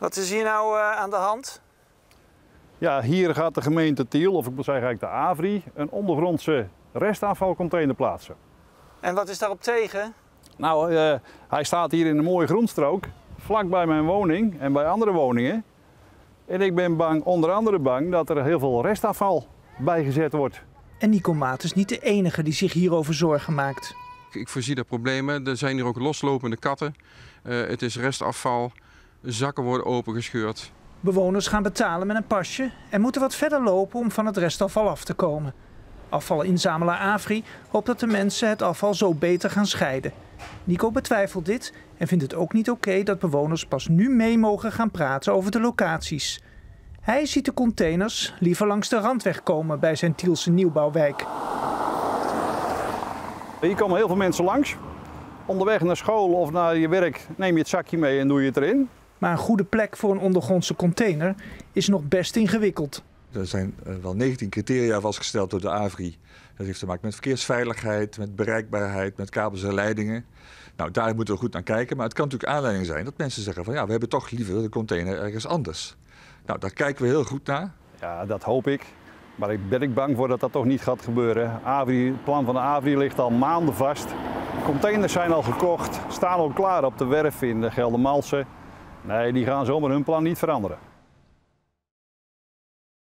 Wat is hier nou aan de hand? Ja, hier gaat de gemeente Tiel, of ik moet zeggen eigenlijk de AVRI, een ondergrondse restafvalcontainer plaatsen. En wat is daarop tegen? Nou, hij staat hier in een mooie groenstrook, vlak bij mijn woning en bij andere woningen. En ik ben bang, onder andere bang, dat er heel veel restafval bijgezet wordt. En Nico Maat is niet de enige die zich hierover zorgen maakt. Ik voorzie daar problemen. Er zijn hier ook loslopende katten. Het is restafval. Zakken worden opengescheurd. Bewoners gaan betalen met een pasje en moeten wat verder lopen om van het restafval af te komen. Afvalinzamelaar AVRI hoopt dat de mensen het afval zo beter gaan scheiden. Nico betwijfelt dit en vindt het ook niet oké dat bewoners pas nu mee mogen gaan praten over de locaties. Hij ziet de containers liever langs de randweg komen bij zijn Tielse nieuwbouwwijk. Hier komen heel veel mensen langs. Onderweg naar school of naar je werk neem je het zakje mee en doe je het erin. Maar een goede plek voor een ondergrondse container is nog best ingewikkeld. Er zijn wel 19 criteria vastgesteld door de AVRI. Dat heeft te maken met verkeersveiligheid, met bereikbaarheid, met kabels en leidingen. Nou, daar moeten we goed naar kijken. Maar het kan natuurlijk aanleiding zijn dat mensen zeggen van ja, we hebben toch liever de container ergens anders. Nou, daar kijken we heel goed naar. Ja, dat hoop ik. Maar ik ben bang voor dat dat toch niet gaat gebeuren. AVRI, het plan van de AVRI ligt al maanden vast. Containers zijn al gekocht, staan al klaar op de werf in Geldermalsen. Nee, die gaan zomaar hun plan niet veranderen.